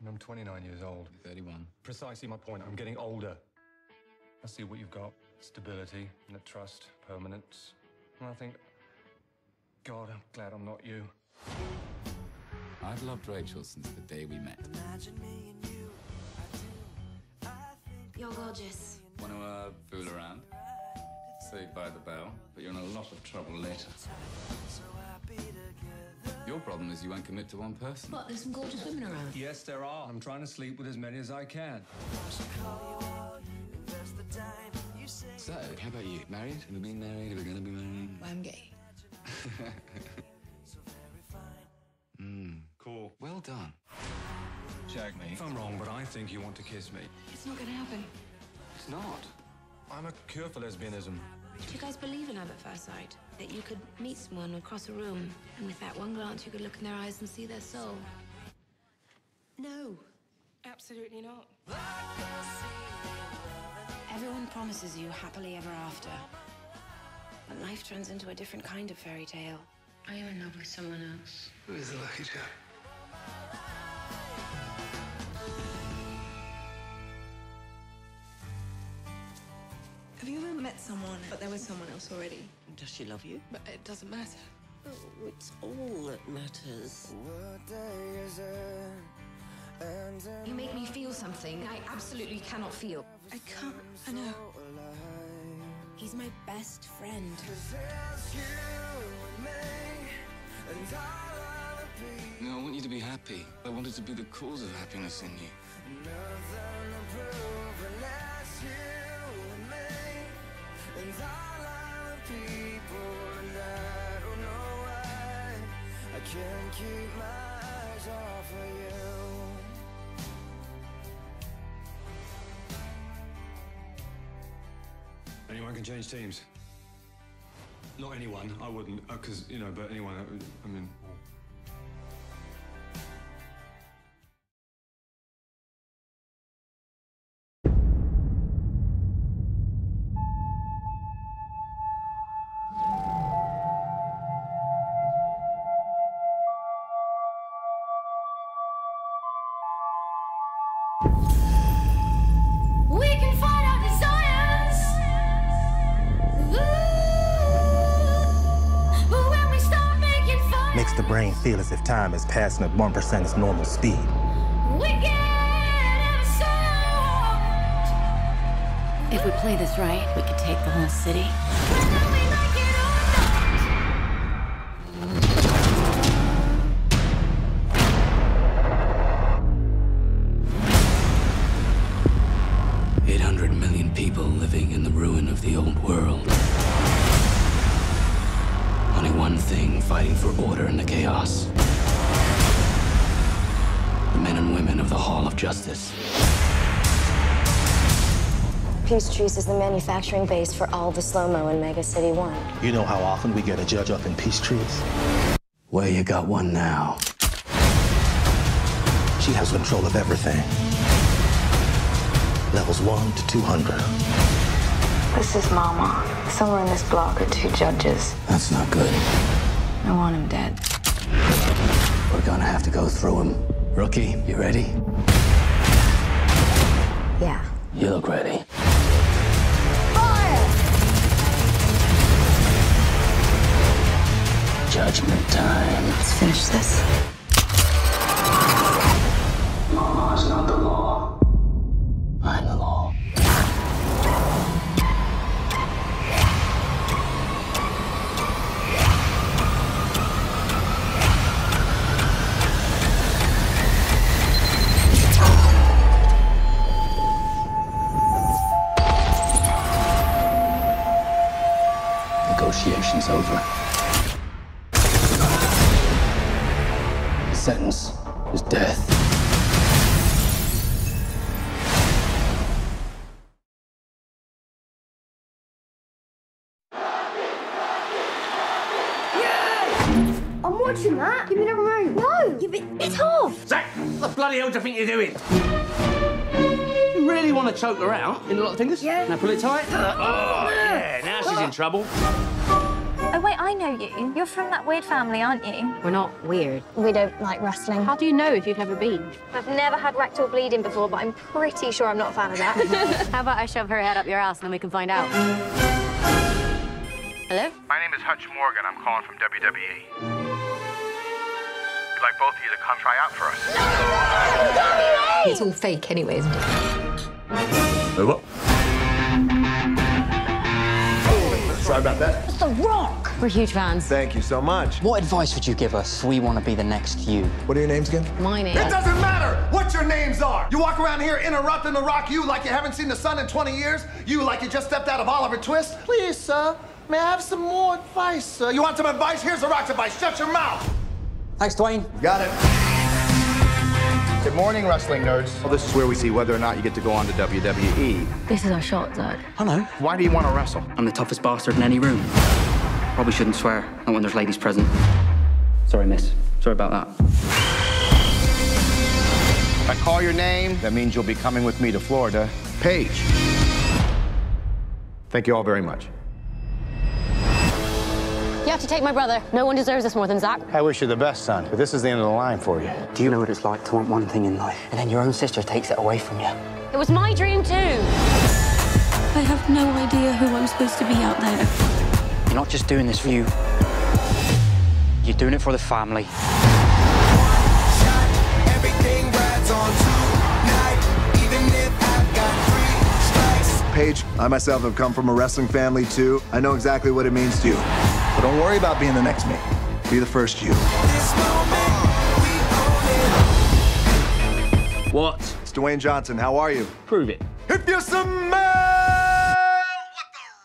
And I'm 29 years old. You're 31. Precisely my point. I'm getting older. I see what you've got. Stability, trust, permanence. And I think, God, I'm glad I'm not you. I've loved Rachel since the day we met. Imagine me and you, I do. You're gorgeous. Want to fool around? Saved by the bell, but you're in a lot of trouble later. Your problem is you won't commit to one person. What, there's some gorgeous women around? Yes, there are. I'm trying to sleep with as many as I can. So, how about you? Married? Have we been married? Are we going to be married? Well, I'm gay. Cool. Well done. Shag me. If I'm wrong, but I think you want to kiss me. It's not going to happen. It's not. I'm a cure for lesbianism. Do you guys believe in love at first sight? That you could meet someone across a room, and with that one glance you could look in their eyes and see their soul? No. Absolutely not. Everyone promises you happily ever after. But life turns into a different kind of fairy tale. I am in love with someone else. Who is the lucky chap? Have you ever met someone, but there was someone else already? Does she love you? But it doesn't matter. Oh, it's all that matters. What day is it? You make me feel something I absolutely cannot feel. I can't, I know. He's my best friend. No, I want you to be happy. I wanted to be the cause of happiness in you. There's a lot of people and I don't know why I can't keep my eyes off of you. Anyone can change teams. Not anyone, I wouldn't, because, you know, but anyone, I mean... The brain feels as if time is passing at 1% its normal speed. If we play this right, we could take the whole city. Like 800 million people living in the ruin of the old world. Only one thing fighting for order in the chaos. The men and women of the Hall of Justice. Peachtree's is the manufacturing base for all the slow-mo in Mega City 1. You know how often we get a judge up in Peachtree's? Well, you got one now. She has control of everything. Levels 1 to 200. This is Mama. Somewhere in this block are two judges. That's not good. I want him dead. We're gonna have to go through him. Rookie, you ready? Yeah. You look ready. Fire! Judgment time. Let's finish this. Mama's not the law. I'm the law. Negotiation's over. The sentence is death. I'm watching that. Give me the remote. No, give it off. Zach, what the bloody hell do you think you're doing? You really want to choke her out in a lot of fingers? Yeah. Now pull it tight. Oh, yeah. Now she's in trouble. Oh, wait, I know you. You're from that weird family, aren't you? We're not weird. We don't like wrestling. How do you know if you've never been? I've never had rectal bleeding before, but I'm pretty sure I'm not a fan of that. How about I shove her head up your ass and then we can find out? Hello? My name is Hutch Morgan. I'm calling from WWE. We'd like both of you to come try out for us. No! It's all fake anyway, isn't it? What? Sorry about that. It's The Rock! We're huge fans. Thank you so much. What advice would you give us if we want to be the next you? What are your names again? My name. It doesn't matter what your names are! You walk around here interrupting The Rock, you like you haven't seen the sun in 20 years, you like you just stepped out of Oliver Twist. Please, sir, may I have some more advice, sir? You want some advice? Here's The Rock's advice. Shut your mouth! Thanks, Dwayne. Got it. Good morning, wrestling nerds. Well, this is where we see whether or not you get to go on to WWE. This is our shot, Doug. Hello. Why do you want to wrestle? I'm the toughest bastard in any room. Probably shouldn't swear, not when there's ladies present. Sorry, miss. Sorry about that. If I call your name, that means you'll be coming with me to Florida. Paige. Thank you all very much. You have to take my brother. No one deserves this more than Zach. I wish you the best, son, but this is the end of the line for you. Do you know what it's like to want one thing in life, and then your own sister takes it away from you? It was my dream, too. I have no idea who I'm supposed to be out there. You're not just doing this for you. You're doing it for the family. Paige, I myself have come from a wrestling family, too. I know exactly what it means to you. But don't worry about being the next me. Be the first you. What? It's Dwayne Johnson. How are you? Prove it. If you smell what The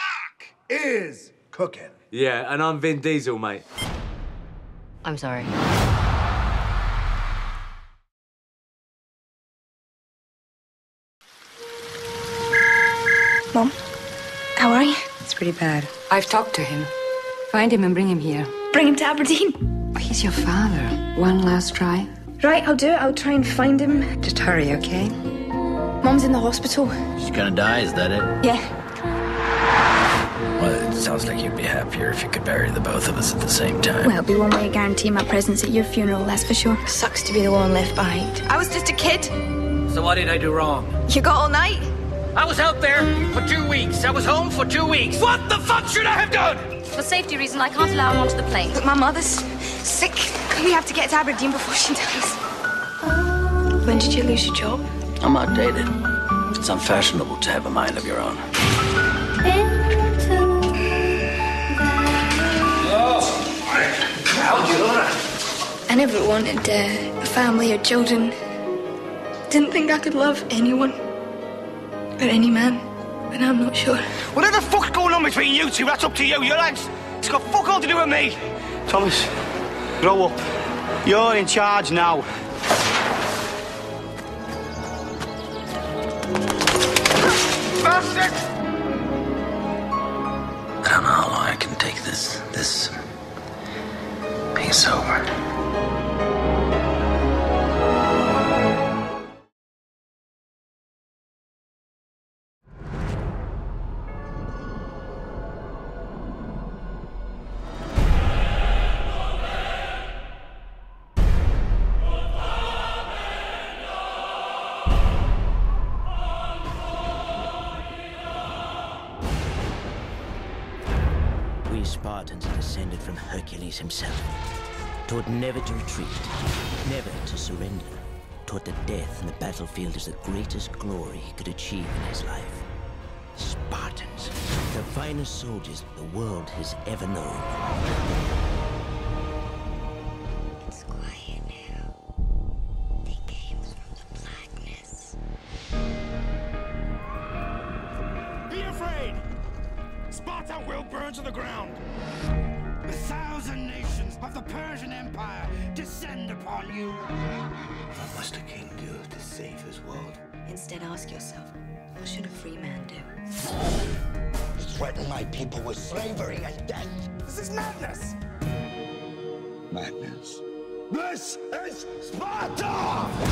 Rock is cooking. Yeah, and I'm Vin Diesel, mate. I'm sorry. Mom, how are you? It's pretty bad. I've talked to him. Find him and bring him here. Bring him to Aberdeen? He's your father. One last try. Right, I'll do it. I'll try and find him. Just hurry, okay? Mom's in the hospital. She's gonna die, is that it? Yeah. Well, it sounds like you'd be happier if you could bury the both of us at the same time. Well, it'll be one way to guarantee my presence at your funeral, that's for sure. Sucks to be the one left behind. I was just a kid. So what did I do wrong? You got all night? I was out there for 2 weeks. I was home for 2 weeks. What the fuck should I have done? For safety reasons, I can't allow him onto the plane. But my mother's sick. We have to get to Aberdeen before she dies. When did you lose your job? I'm outdated. It's unfashionable to have a mind of your own. I never wanted a family or children. Didn't think I could love anyone. Or any man. And I'm not sure. Whatever the fuck's going on between you two, that's up to you. Your legs. It's got fuck all to do with me. Thomas, grow up. You're in charge now. Bastard! I don't know how long I can take this. This being sober. We Spartans are descended from Hercules himself, taught never to retreat, never to surrender, taught that death in the battlefield is the greatest glory he could achieve in his life. Spartans, the finest soldiers the world has ever known. It's quiet now. They came from the blackness. Be afraid! Sparta will burn to the ground. The 1,000 nations of the Persian Empire descend upon you. What must a king do to save his world? Instead, ask yourself, what should a free man do? You threaten my people with slavery and death. This is madness. Madness. This is Sparta!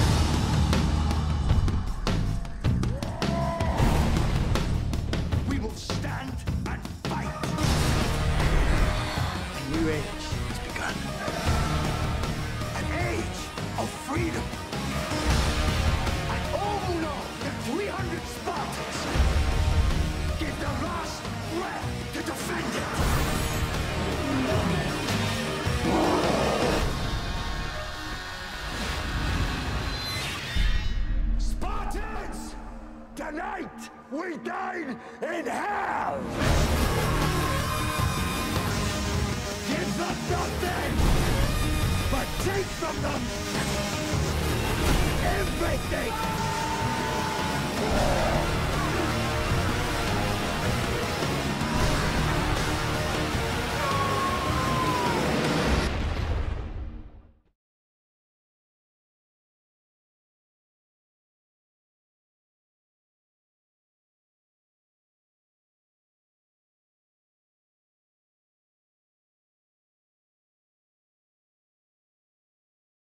Tonight, we dine in hell! Give them nothing, but take from them everything!